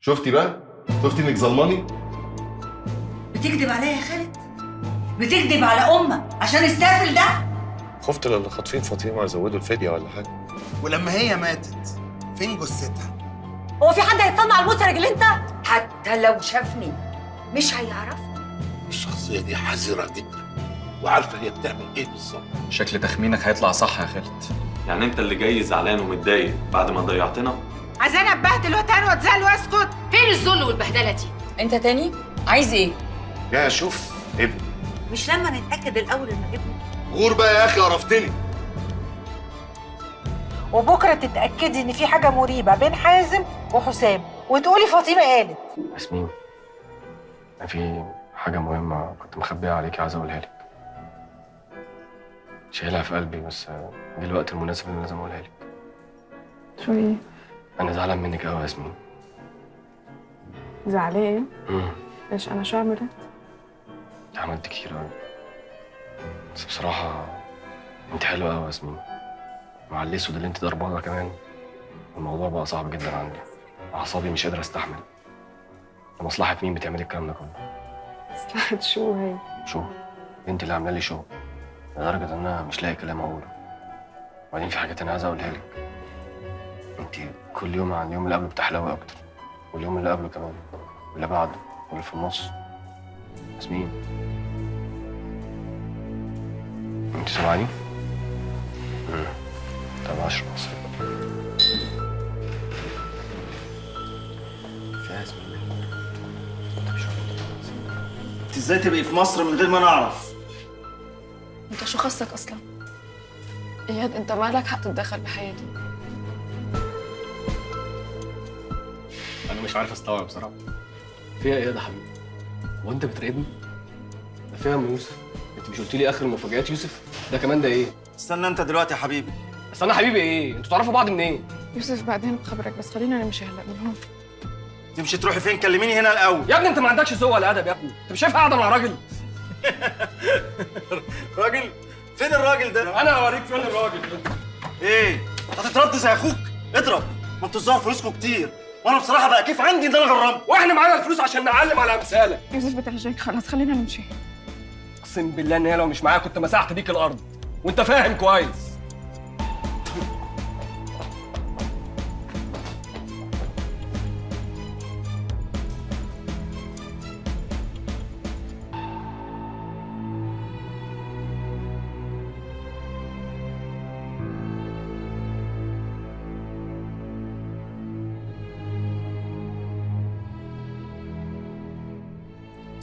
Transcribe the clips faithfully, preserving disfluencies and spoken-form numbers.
شفتي بقى؟ شفتي انك ظلماني؟ بتكذب عليا يا خالد؟ بتكذب على امك عشان السافل ده؟ خفت للي خاطفين فاطمه يزودوا الفديه ولا حاجه. ولما هي ماتت فين جثتها؟ هو في حد هيتصنع على المسرج اللي انت؟ حتى لو شافني مش هيعرفني. الشخصيه دي حذره جدا وعارفه هي بتعمل ايه بالظبط. شكل تخمينك هيطلع صح يا خالد. يعني انت اللي جاي زعلان ومتضايق بعد ما ضيعتنا؟ عايزاني اتبهدل واتهان واتذل واسكت؟ فين الذل والبهدله دي؟ انت تاني عايز ايه؟ يا شوف ابني. مش لما نتاكد الاول ان ابني؟ غور بقى يا اخي، قرفتني. وبكره تتاكدي ان في حاجه مريبه بين حازم وحسام وتقولي فاطمه قالت. ياسمين، في حاجه مهمه كنت مخبيها عليكي، عايز اقولها لك. شايلها في قلبي بس جه الوقت المناسب اللي لازم اقولها لك. شو ايه؟ أنا زعلان منك أوي يا ياسمين. زعلان إيه؟ امم ليش؟ أنا شو عملت؟ عملت كتير أوي بس بصراحة أنت حلوة أوي يا ياسمين، مع الأسود اللي أنت ضربانة كمان. الموضوع بقى صعب جدا عندي، أعصابي مش قادرة أستحمل. لمصلحة مين بتعملي الكلام ده كله؟ مصلحة شو هي؟ شو؟ أنت اللي عاملة لي شو لدرجة إن أنا مش لاقي كلام أقوله. وبعدين في حاجة تانية عايز أقولها لك. انت كل يوم عن اليوم اللي قبله بتحلوي اكتر، واليوم اللي قبله كمان، واللي بعده، واللي في النص. ياسمين، انت سامعاني؟ امم طب عشرة مصري في ياسمين. انت ازاي تبقي في مصر من غير ما نعرف؟ انت شو خصك اصلا؟ اياد انت مالك حق تتدخل بحياتي. أنا مش عارف أستوعب بصراحة. فيها إيه يا حبيبي؟ هو أنت بتراقبني؟ ده فيها أم يوسف. أنت مش قلت لي آخر مفاجآت يوسف؟ ده كمان ده إيه؟ استنى أنت دلوقتي يا حبيبي. استنى حبيبي إيه؟ أنتوا تعرفوا بعض منين؟ إيه؟ يوسف بعدين بخبرك، بس خلينا نمشي هلا من هون. تمشي تروحي فين؟ كلميني هنا الأول. يا ابني أنت ما عندكش ذوق ولا أدب يا ابني، أنت مش شايف قاعدة مع راجل؟ راجل؟ فين الراجل ده؟ أنا هوريك فين الراجل ده. إيه؟ هتترد زي أخوك؟ اضرب. ما أنتوا الظاهر فلوسكم كتير. وانا بصراحه بقى كيف عندي ان انا غرام، واحنا معانا الفلوس عشان نعلم على امثالك. يوسف بتحجاك، خلاص خلينا نمشي. اقسم بالله ان هي لو مش معايا كنت مسحت بيك الارض، وانت فاهم كويس.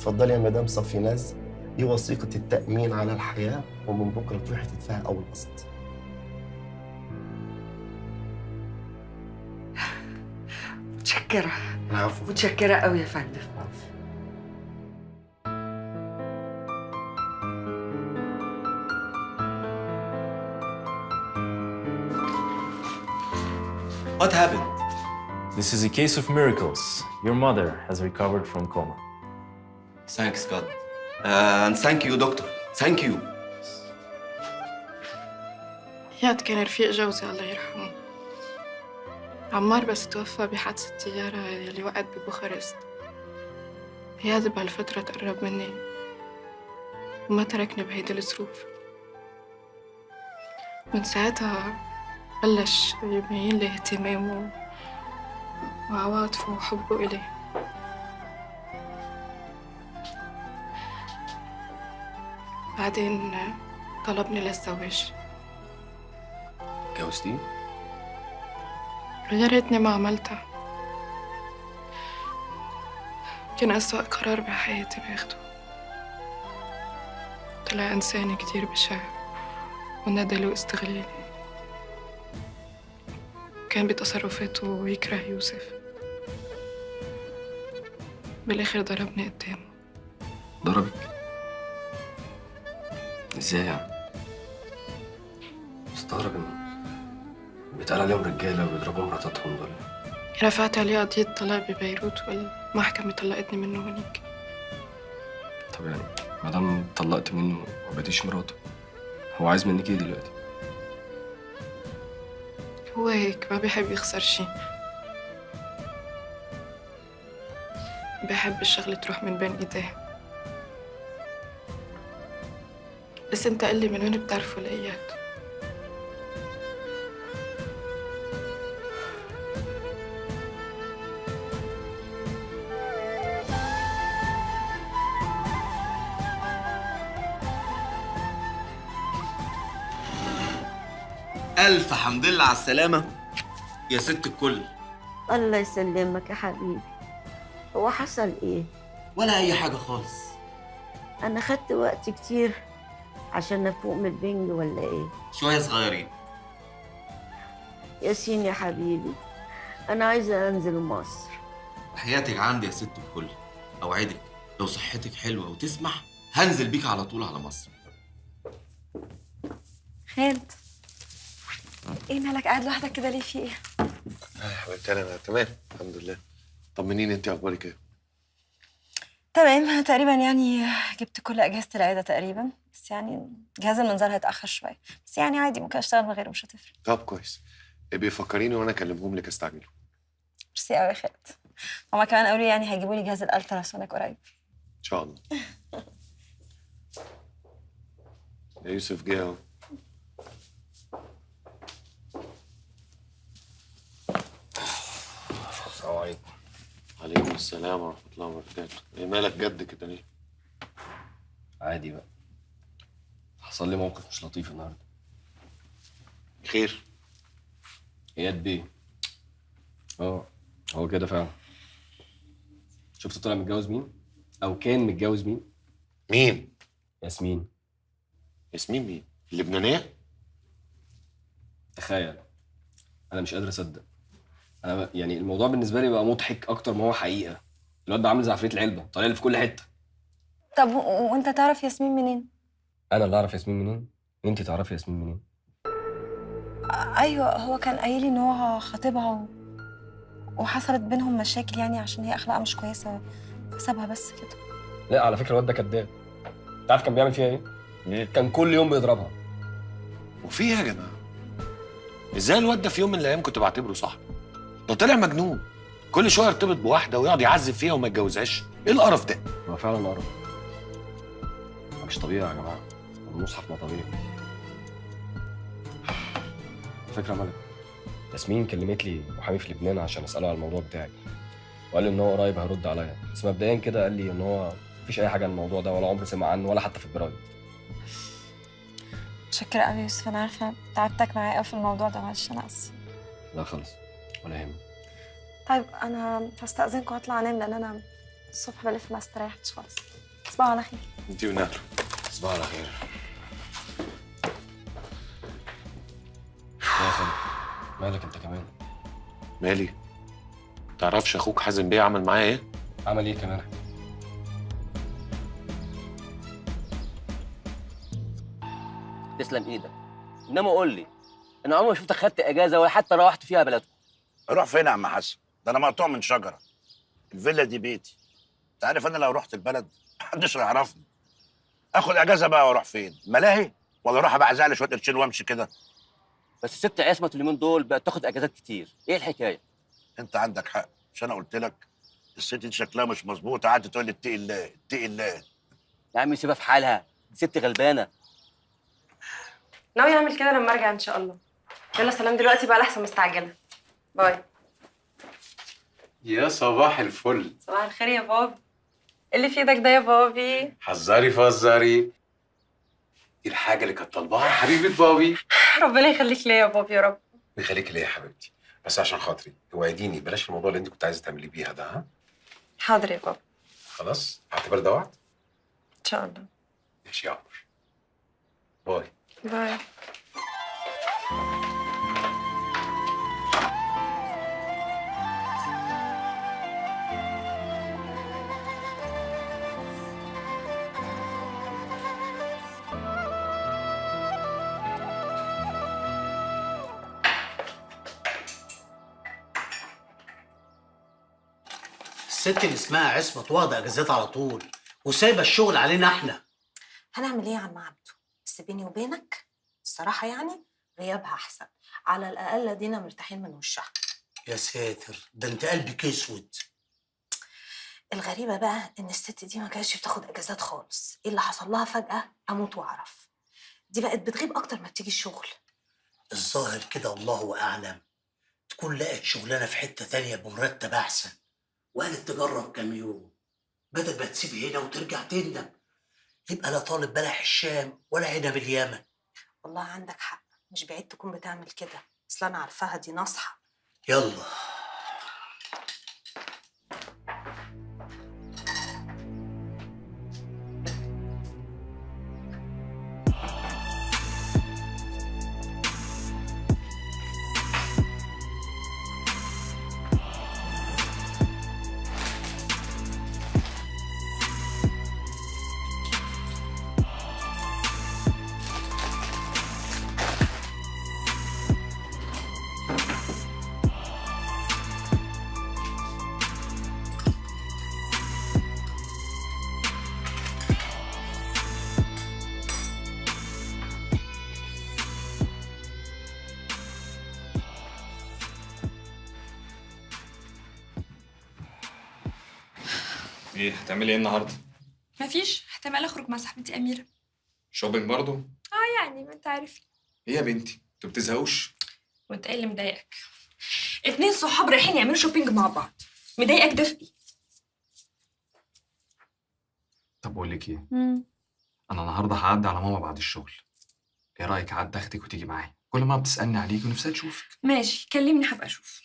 اتفضلي يا مدام صفيناز، دي وثيقة التأمين على الحياة، ومن بكرة تروحي تدفعي أول قسط. متشكرة. العفو. متشكرة أوي يا فندم. What happened? This is a case of miracles. Your mother has recovered from coma. Thanks God. Uh, and thank you دكتور. Thank you. إياد كان رفيق جوزي الله يرحمه. عمار بس توفى بحادثة الطيارة اللي وقعت ببوخارست. إياد بهالفترة تقرب مني وما تركني بهيدي الظروف. من ساعتها بلش يبين لي اهتمامه وعواطفه وحبه إلي. بعدين طلبني للزواج. اتجوزتيه؟ يا ريتني ما عملتها. كان أسوأ قرار بحياتي باخده. طلع إنسان كتير بشع وندل واستغلالي. كان بتصرفاته يكره يوسف. بالآخر ضربني قدامه. ضربك؟ ازاي يعني؟ مستغرب ان بيتقال عليهم رجاله وبيضربوا مراتاتهم دول. رفعت عليه قضيه طلاق ببيروت والمحكمه طلقتني منه هناك. طب يعني ما دام طلقت منه وما بقتيش مراته، هو عايز منك ايه دلوقتي؟ هو هيك ما بيحب يخسر شيء. بحب الشغل تروح من بين ايديه. بس انت قلي من وين بتعرفوا لقياته؟ ألف حمد لله على السلامة يا ست الكل. الله يسلمك يا حبيبي. هو حصل إيه؟ ولا أي حاجة خالص. أنا خدت وقت كتير عشان أفوق من البنج ولا إيه؟ شوية صغيرين. ياسين يا حبيبي أنا عايزة أنزل مصر. حياتك عندي يا ست الكل، أوعدك لو صحتك حلوة وتسمح هنزل بيك على طول على مصر. خالد ايه مالك قاعد لوحدك كده ليه؟ في ايه؟ اه يا حبيبتي انا تمام الحمد لله. طمنيني انت اخبارك ايه؟ تمام تقريبا، يعني جبت كل اجهزه العياده تقريبا، بس يعني جهاز المنظار هيتاخر شويه، بس يعني عادي ممكن اشتغل من غيره مش هتفرق. طب كويس، ابقي فكريني وانا اكلمهم لك استعجلهم. ميرسي قوي يا خالد. هما كمان قالوا لي يعني هيجيبوا لي جهاز الالتراسونيك قريب. ان شاء الله. يا يوسف جه اهو. السلام عليكم. وعليكم السلام ورحمة الله وبركاته. ايه مالك جد كده ليه؟ عادي بقى. حصل لي موقف مش لطيف النهارده. خير؟ اياد بيه. اه هو كده فعلا. شفت طلع متجوز مين؟ أو كان متجوز مين؟ مين؟ ياسمين. ياسمين مين؟ اللبنانية؟ تخيل. أنا مش قادر أصدق. أنا يعني الموضوع بالنسبة لي بقى مضحك أكتر ما هو حقيقة. الواد ده عامل زي عفريت العلبة، طالع لي في كل حتة. طب وأنت تعرف ياسمين منين؟ أنا اللي أعرف ياسمين منين؟ وأنت تعرفي ياسمين منين؟ أيوه هو كان قايل لي إن هو خطيبها و... وحصلت بينهم مشاكل يعني عشان هي أخلاقها مش كويسة فسابها بس كده. لا على فكرة الواد ده كداب. أنت عارف كان بيعمل فيها إيه؟ إيه؟ كان كل يوم بيضربها. وفيها يا جماعة؟ إزاي الواد ده في يوم من الأيام كنت بعتبره صاحبي؟ ده طلع مجنون، كل شويه يرتبط بواحده ويقعد يعذب فيها وما يتجوزهاش. ايه القرف ده؟ هو فعلا قرف مش طبيعي يا جماعه. المصحف ما طبيعي. الفكره مالك، ياسمين كلمت لي محامي في لبنان عشان اساله على الموضوع بتاعك، وقال لي ان هو قريب هيرد عليا، بس مبدئيا كده قال لي ان هو مفيش اي حاجه عن الموضوع ده ولا عمره سمع عنه ولا حتى في الجرايد. متشكره قوي يا يوسف، انا عارفه تعبتك معايا قوي في الموضوع ده، معلش انا اسفه. لا خالص ولا يهمك. طيب انا هستأذنكم واطلع انام لان انا الصبح بلف ما استريحتش خالص. تصبحوا على خير. انتي ونهر. تصبحوا على خير. يا خالد مالك انت كمان؟ مالي؟ تعرفش اخوك حازم بيه عمل معايا ايه؟ عمل ايه كمان؟ تسلم ايدك، انما قول لي انا عمري ما شفتك خدت اجازه ولا حتى روحت فيها بلدكم. اروح فين يا عم حسن؟ ده انا مقطوع من شجره. الفيلا دي بيتي. انت عارف انا لو رحت البلد محدش هيعرفني. اخد اجازه بقى واروح فين؟ ملاهي ولا اروح ابعزق لي شويه قرشين وامشي كده؟ بس الست عصمت اليومين دول بقت تاخد اجازات كتير، ايه الحكايه؟ انت عندك حق، مش انا قلت لك الست دي شكلها مش مظبوط، قعدت تقول لي اتقي الله اتقي الله. يا عم سيبها في حالها، دي ست غلبانه. ناوي اعمل كده لما ارجع ان شاء الله. يلا سلام دلوقتي بقى لحسن مستعجله. باي. يا صباح الفل. صباح الخير يا بابي. ايه اللي في ايدك ده يا بابي؟ حذري فزري. دي الحاجه اللي كانت طالباها حبيبه بابي. ربنا يخليك ليا يا بابي يا رب. يخليك ليا يا حبيبتي، بس عشان خاطري وعديني بلاش الموضوع اللي انت كنت عايزه تعملي بيها ده. ها؟ حاضر يا بابا. خلاص اعتبر ده وعد. ان شاء الله. ماشي يا عمر. باي. باي. الست اللي اسمها عصمت واخده اجازات على طول وسايبه الشغل علينا احنا. هنعمل ايه يا عم عبده؟ بس بيني وبينك الصراحه يعني غيابها احسن، على الاقل ادينا مرتاحين من وشها. يا ساتر، ده انت قلبك اسود. الغريبة بقى إن الست دي ما كانتش بتاخد إجازات خالص، إيه اللي حصل لها فجأة أموت وأعرف. دي بقت بتغيب أكتر ما بتيجي الشغل. الظاهر كده الله أعلم تكون لقت شغلانة في حتة تانية بمرتب أحسن وقالت تجرب كام يوم بدل ما تسيب هنا وترجع تندم. يبقى لا طالب بلح الشام ولا هنا باليمن. والله عندك حق، مش بعيد تكون بتعمل كده، أصل أنا عارفاها دي ناصحة. يلا ايه هتعملي ايه النهارده؟ مفيش، احتمال اخرج مع صاحبتي اميره. شوبينج برضه؟ اه يعني ما انت عارف. ايه يا بنتي؟ انتوا بتزهقوش؟ وانت ايه اللي مضايقك؟ اتنين صحاب رايحين يعملوا شوبينج مع بعض، مضايقك ده في ايه؟ طب بقول لك ايه؟ امم انا النهارده هعدي على ماما بعد الشغل. ايه رايك اعدي اختك وتيجي معايا؟ كل ما بتسالني عليك ونفسها تشوفك. ماشي، كلمني هبقى اشوف.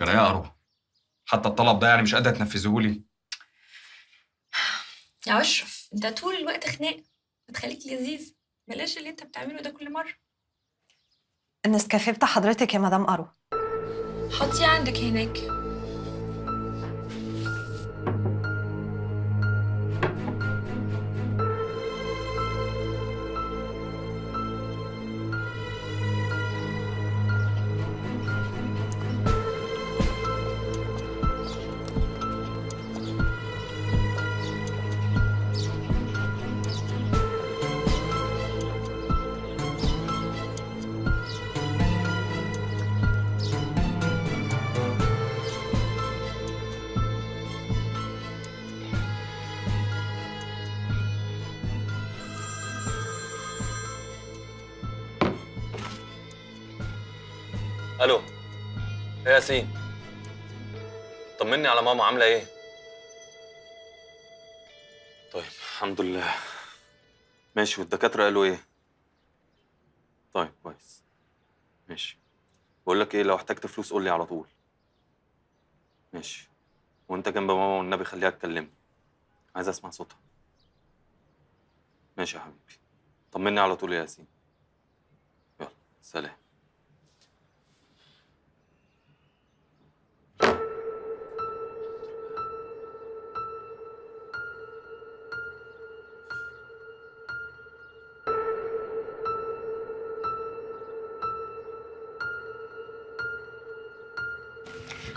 يلا يا اروح، حتى الطلب ده يعني مش قادره تنفذهولي. يا اشرف انت طول الوقت خناق، ما تخليك لذيذ، بلاش اللي انت بتعمله ده كل مره. النسكافيه بتاع حضرتك يا مدام ارو، حطيه عندك هناك. الو يا ياسين، طمني على ماما، عامله ايه؟ طيب الحمد لله. ماشي، والدكاتره قالوا ايه؟ طيب كويس. ماشي، بقول لك ايه، لو احتجت فلوس قول لي على طول. ماشي، وانت جنب ماما والنبي خليها تكلمني، عايز اسمع صوتها. ماشي يا حبيبي، طمني على طول يا ياسين. يلا سلام.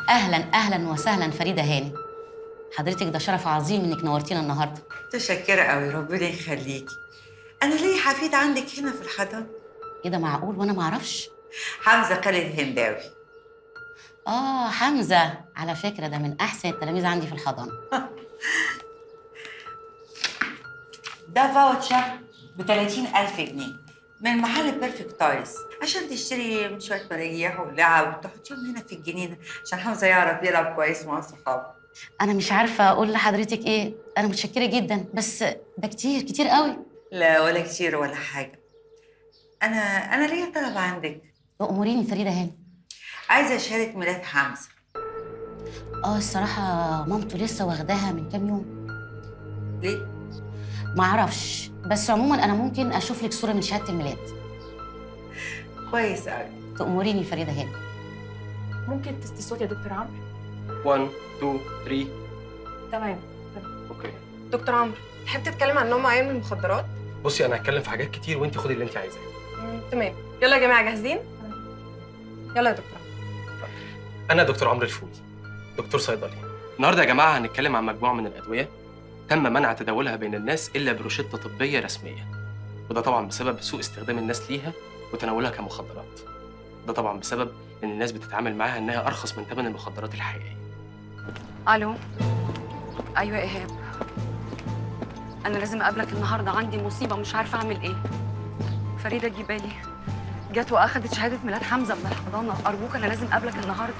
اهلا اهلا وسهلا فريده هاني. حضرتك ده شرف عظيم انك نورتينا النهارده. متشكره قوي، ربنا يخليكي. انا ليا حفيد عندك هنا في الحضانه. ايه ده، معقول وانا ما اعرفش؟ حمزه خالد هنداوي. اه حمزه، على فكره ده من احسن التلاميذ عندي في الحضانه. ده فاوتشر ب تلاتين ألف جنيه من محل بيرفكت تايلز عشان تشتري من شويه مرايح ولعب وتحطيهم هنا في الجنينه عشان حمزه يعرف يلعب كويس مع صحابه. انا مش عارفه اقول لحضرتك ايه، انا متشكره جدا، بس ده كتير كتير قوي. لا ولا كتير ولا حاجه، انا انا ليا طلب عندك. اموريني فريده هاني. عايزه اشارك ميلاد حمزه. اه الصراحه مامته لسه واخداها من كام يوم. ليه؟ معرفش، بس عموما انا ممكن اشوف لك صوره من شهاده الميلاد. كويس قوي، تأمريني فريده هاني. ممكن تستي صوت يا دكتور عمرو؟ واحد اتنين تلاتة. تمام تمام اوكي. دكتور عمرو، تحب تتكلم عن نوع معين من المخدرات؟ بصي انا هتكلم في حاجات كتير وانت خدي اللي انت عايزاه. تمام، يلا يا جماعه جاهزين؟ يلا يا دكتور عمرو. انا دكتور عمرو الفوزي، دكتور صيدلي. النهارده يا جماعه هنتكلم عن مجموعه من الادويه تم منع تداولها بين الناس إلا بروشتة طبية رسمية، وده طبعاً بسبب سوء استخدام الناس ليها وتناولها كمخدرات. ده طبعا بسبب ان الناس بتتعامل معاها انها ارخص من ثمن المخدرات الحقيقيه. الو. ايوه ايهاب، انا لازم اقابلك النهارده، عندي مصيبه مش عارفه اعمل ايه. فريده الجبالي جت واخدت شهاده ميلاد حمزه من الحضانه، ارجوك انا لازم اقابلك النهارده.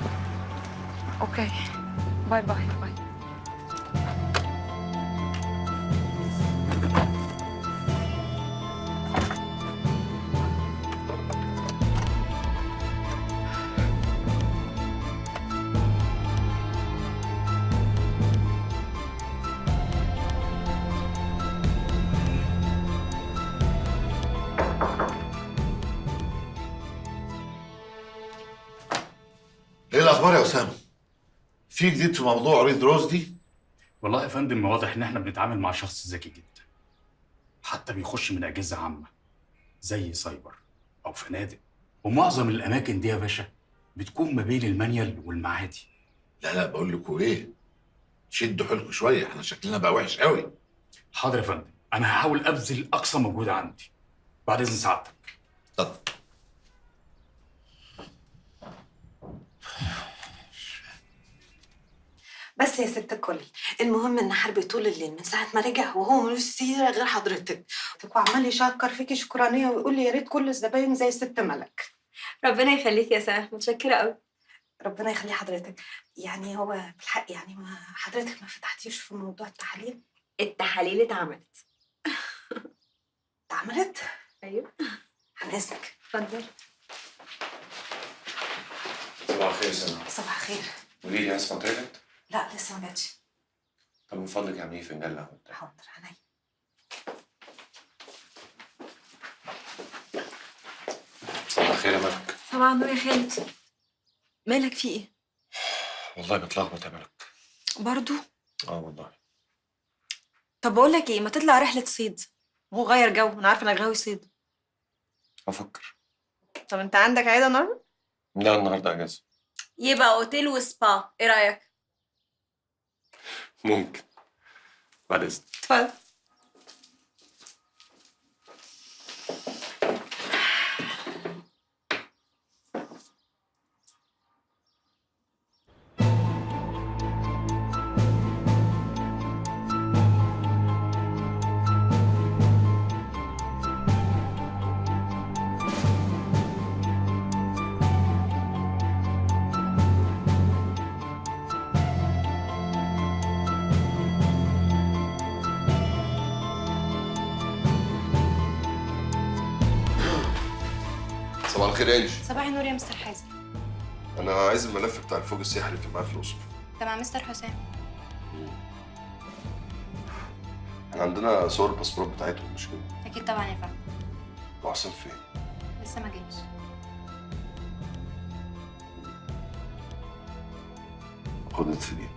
اوكي باي باي باي. ايه الاخبار يا اسامه؟ في جديد في موضوع عريض رشدي؟ والله يا فندم واضح ان احنا بنتعامل مع شخص ذكي جدا. حتى بيخش من اجهزه عامه زي سايبر او فنادق، ومعظم الاماكن دي يا باشا بتكون ما بين المانيال والمعادي. لا لا بقول لكم ايه؟ شدوا حيلكم شويه، احنا شكلنا بقى وحش قوي. حاضر يا فندم، انا هحاول ابذل اقصى مجهود عندي. بعد اذن سعادتك. اتفضل. بس يا ست الكل، المهم ان حربي طول الليل من ساعه ما رجع وهو ملوش سيره غير حضرتك، وعمال يشكر فيكي شكرانيه ويقول لي يا ريت كل الزباين زي ست ملك. ربنا يخليكي يا سما، متشكره قوي. ربنا يخلي حضرتك. يعني هو بالحق يعني ما حضرتك ما فتحتيش في موضوع التحاليل؟ التحاليل اتعملت. اتعملت؟ ايوه. عن اذنك. اتفضل. صباح الخير يا سما. صباح الخير. قولي لي عايز فطيرتك؟ لا لسه ما جاتش. طب من فضلك اعملي فنجان قهوه. حاضر عينيا. صباح الخير يا ملك. صباح النور يا خالد. مالك في ايه؟ والله بتلخبط يا ملك. برضه؟ اه والله. طب بقول لك ايه، ما تطلع رحله صيد وغير جو، انا عارفه انك غاوي صيد. افكر. طب انت عندك عياده النهارده؟ لا النهارده اجازه. يبقى اوتيل وسبا، ايه رايك؟ ممكن. بعد اذنك. اتفضل. صباح الخير يا انجي. صباح النور يا مستر حازم. انا عايز الملف بتاع الفوج السياحي اللي كان معايا في الاقصر. ده مع مستر حسام. احنا عندنا صور الباسبورات بتاعتهم مش كده؟ اكيد طبعا يا فندم. وعاصم فين؟ لسه ما جاش. خدت في دي.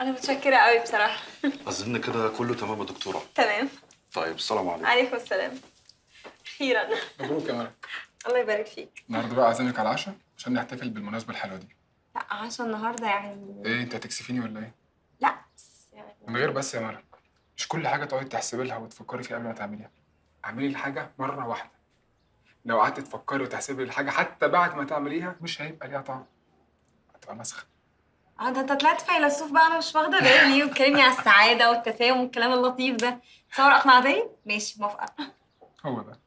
أنا متشكرة قوي بصراحة. أظن كده كله تمام يا دكتورة. تمام. طيب السلام عليكم. عليكم السلام. أخيرا. مبروك يا مريم. الله يبارك فيك. النهارده بقى عازمك على العشاء عشان نحتفل بالمناسبة الحلوة دي. لا عشاء النهارده يعني. إيه أنت هتكسفيني ولا إيه؟ لا بس يعني. من غير بس يا مريم. مش كل حاجة تقعدي تحسبي لها وتفكري فيها قبل ما تعمليها. اعملي الحاجة مرة واحدة. لو قعدتي تفكري وتحسبي الحاجة حتى بعد ما تعمليها مش هيبقى ليها طعم. هتبقى مسخة. اه ده انت طلعت فيلسوف بقى، انا مش واخده بالي، وتكلمني على السعاده والتفاهم والكلام اللطيف ده. تصور اقنعتني؟ ماشي موافقه. هو ده.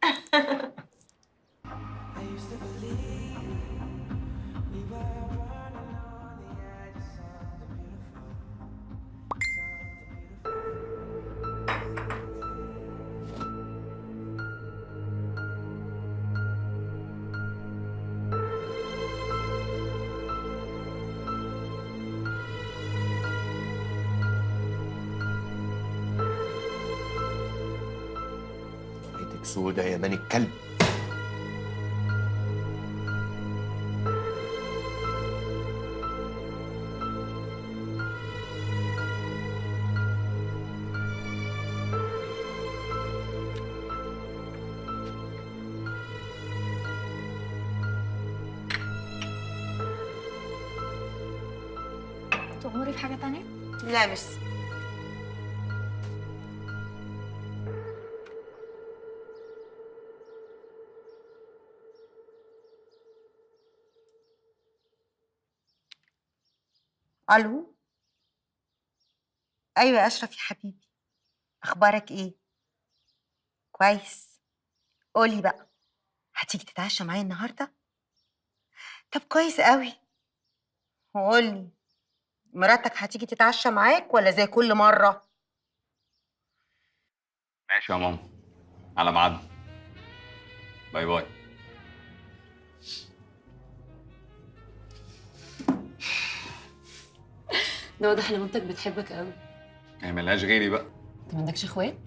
سودة يا مان الكلب. تأمري بحاجة تانية؟ لا بس الو. ايوه يا اشرف يا حبيبي، اخبارك ايه؟ كويس. قولي بقى، هتيجي تتعشى معايا النهارده؟ طب كويس قوي. قولي، مراتك هتيجي تتعشى معاك ولا زي كل مره؟ ماشي يا ماما، على ميعاد. باي باي. ده واضح ان مامتك بتحبك قوي. هي ملهاش غيري بقى. انت ما عندكش اخوات؟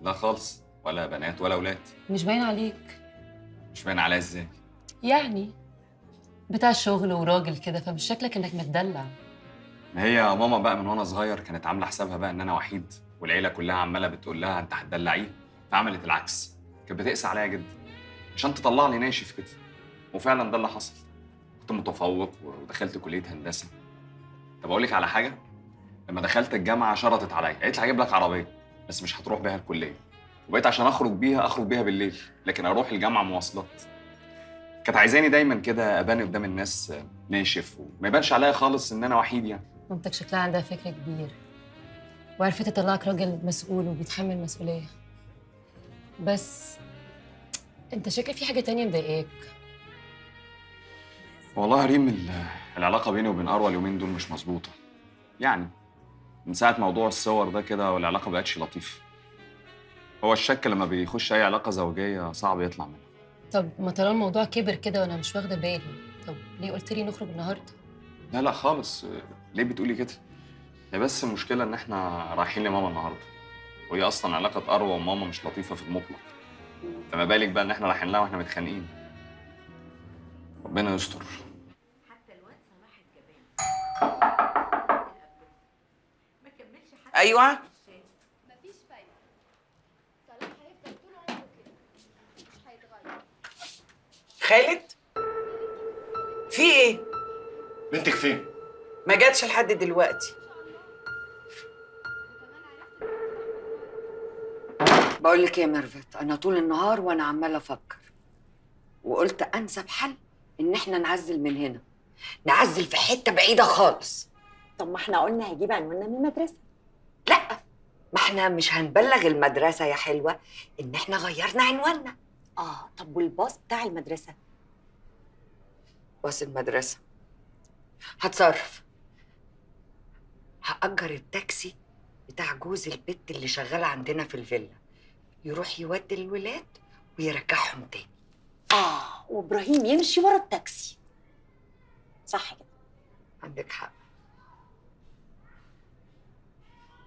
لا خالص، ولا بنات ولا اولاد. مش باين عليك. مش باين عليا ازاي؟ يعني بتاع شغل وراجل كده، فمش شكلك انك متدلع. ما هي يا ماما بقى من وانا صغير كانت عامله حسابها بقى ان انا وحيد، والعيله كلها عماله بتقول لها انت هتدلعيه، فعملت العكس. كانت بتقسى عليا جدا عشان تطلع لي ناشف كده، وفعلا ده اللي حصل. كنت متفوق ودخلت كليه هندسه. طب اقول لك على حاجه، لما دخلت الجامعه شرطت عليا، قالت لي هجيب لك عربيه بس مش هتروح بيها الكليه، وبقيت عشان اخرج بيها اخرج بيها بالليل، لكن اروح الجامعه مواصلات. كانت عايزاني دايما كده ابان قدام الناس ناشف وما يبانش عليا خالص ان انا وحيد يعني. مامتك شكلها عندها فكر كبير، وعرفت تطلعك راجل مسؤول وبيتحمل مسؤوليه. بس انت شكلك في حاجه تانية مضايقاك. والله ريم، العلاقة بيني وبين أروى اليومين دول مش مظبوطة. يعني من ساعة موضوع الصور ده كده والعلاقة مبقتش لطيفة. هو الشك لما بيخش أي علاقة زوجية صعب يطلع منها. طب ما ترى الموضوع كبر كده وأنا مش واخدة بالي، طب ليه قلت لي نخرج النهاردة؟ لا لا خالص، ليه بتقولي كده؟ هي بس المشكلة إن إحنا رايحين لماما النهاردة، وهي أصلاً علاقة أروى وماما مش لطيفة في المطلق. فما بالك بقى إن إحنا رايحين لها وإحنا متخانقين. ربنا يستر. ايوه مفيش فايده، صلاح هيفضل طول عمره كده مش هيتغير. خالد في ايه؟ بنتك فين؟ ما جاتش لحد دلوقتي. بقول لك ايه يا ميرفت، انا طول النهار وانا عماله افكر، وقلت انسب حل ان احنا نعزل من هنا، نعزل في حته بعيده خالص. طب ما احنا قلنا هجيب عنواننا من المدرسه. لا ما احنا مش هنبلغ المدرسه يا حلوه ان احنا غيرنا عنواننا. اه طب والباص بتاع المدرسه؟ باص المدرسه هتصرف، هاجر التاكسي بتاع جوز البت اللي شغاله عندنا في الفيلا، يروح يودي الولاد ويرجعهم تاني. اه وابراهيم يمشي ورا التاكسي. صح كده، عندك حق.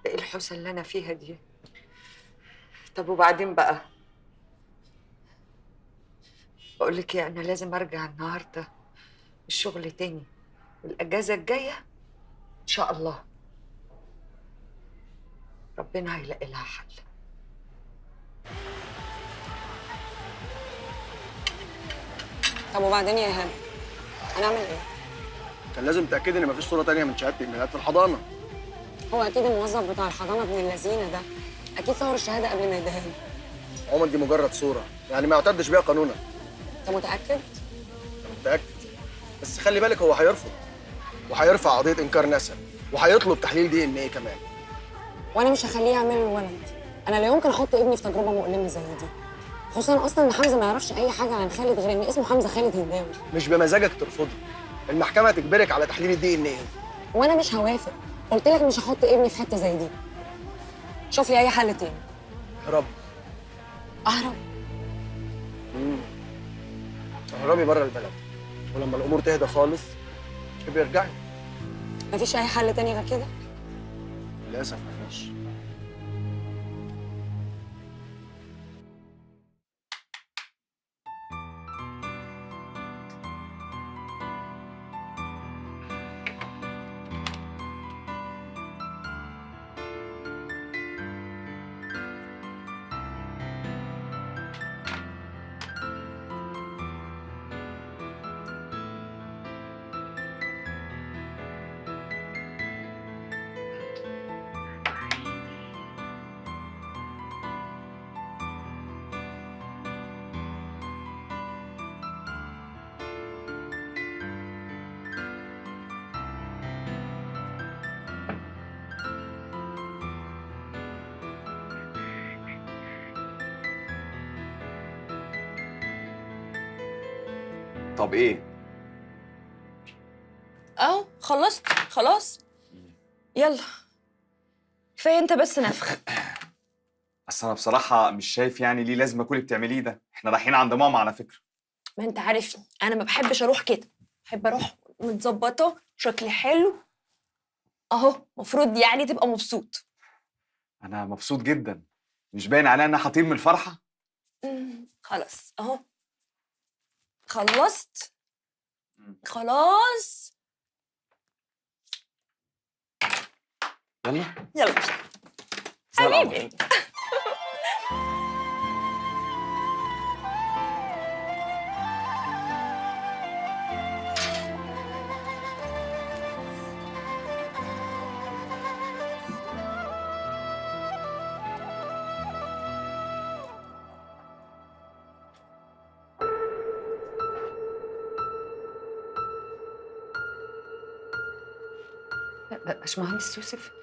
ايه الحوسه اللي انا فيها دي؟ طب وبعدين بقى؟ بقول لك ايه، انا لازم ارجع النهارده الشغل تاني، والاجازه الجايه ان شاء الله ربنا هيلاقي لها حل. طب وبعدين يا ايهاب هنعمل ايه؟ كان لازم تاكدي ان مفيش صوره ثانيه من شهاده الميلاد في الحضانه. هو اكيد الموظف بتاع الحضانه ابن اللذينه ده اكيد صور الشهاده قبل ما يديها لي. عمر دي مجرد صوره، يعني ما يعتدش بيها قانونا. انت متاكد؟ متاكد، بس خلي بالك هو هيرفض وهيرفع قضيه انكار نسب وهيطلب تحليل دي ان ايه كمان. وانا مش هخليه يعمل الولد، انا لا يمكن احط ابني في تجربه مؤلمه زي دي، خصوصا اصلا ان حمزه ما يعرفش اي حاجه عن خالد غير ان اسمه حمزه خالد هنداوي. مش بمزاجك ترفضي، المحكمه هتجبرك على تحليل الدي ان ايه. وانا مش هوافق، قلت لك مش هحط ابني في حته زي دي. شوف لي اي حل تاني. اهرب. اهرب؟ امم اهربي بره البلد، ولما الامور تهدى خالص ابقي ارجعي. مفيش اي حل تاني غير كده؟ للاسف مفيش. طب ايه؟ اهو خلصت خلاص. يلا كفايه انت بس نفخ. بس انا بصراحه مش شايف يعني ليه لازم كل اللي بتعمليه ده، احنا رايحين عند ماما على فكره. ما انت عارفني انا ما بحبش اروح كده، بحب اروح متظبطه شكلي حلو اهو، المفروض يعني تبقى مبسوط. انا مبسوط جدا، مش باين عليا اني هطير من الفرحه. خلاص اهو خلصت خلاص. يلا يلا حبيبي. باشمهندس يوسف